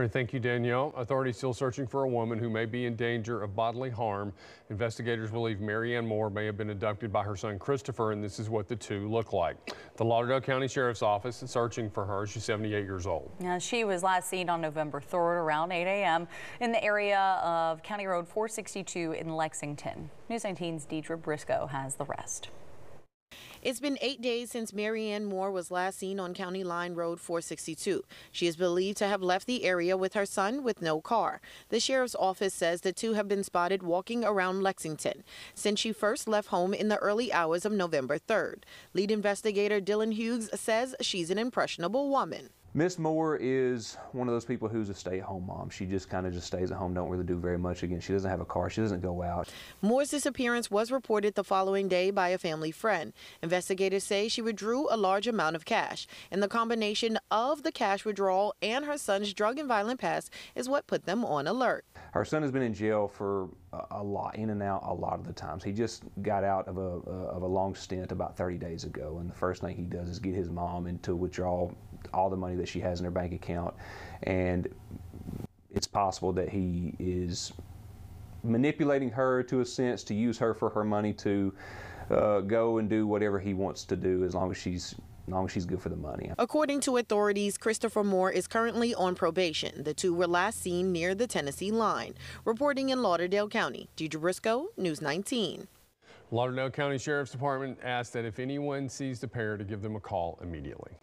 Right, thank you, Danielle. Authorities still searching for a woman who may be in danger of bodily harm. Investigators believe Maryann Moore may have been abducted by her son Christopher, and this is what the two look like. The Lauderdale County Sheriff's Office is searching for her. She's 78 years old. Now, she was last seen on November 3rd around 8 a.m. in the area of County Road 462 in Lexington. News 19's Deidre Briscoe has the rest. It's been 8 days since Maryann Moore was last seen on County Line Road 462. She is believed to have left the area with her son with no car. The sheriff's office says the two have been spotted walking around Lexington since she first left home in the early hours of November 3rd. Lead investigator Dylan Hughes says she's an impressionable woman. Miss Moore is one of those people who's a stay-at-home mom. She just stays at home, don't really do very much. Again, she doesn't have a car, she doesn't go out. Moore's disappearance was reported the following day by a family friend. Investigators say she withdrew a large amount of cash, and the combination of the cash withdrawal and her son's drug and violent past is what put them on alert. Her son has been in jail for a lot, in and out a lot of the times. He just got out of a long stint about 30 days ago, and the first thing he does is get his mom into withdrawal all the money that she has in her bank account, and it's possible that he is manipulating her to a sense to use her for her money to go and do whatever he wants to do as long as she's good for the money. According to authorities, Christopher Moore is currently on probation. The two were last seen near the Tennessee line. Reporting in Lauderdale County, Deidre Briscoe, News 19. Lauderdale County Sheriff's Department asked that if anyone sees the pair to give them a call immediately.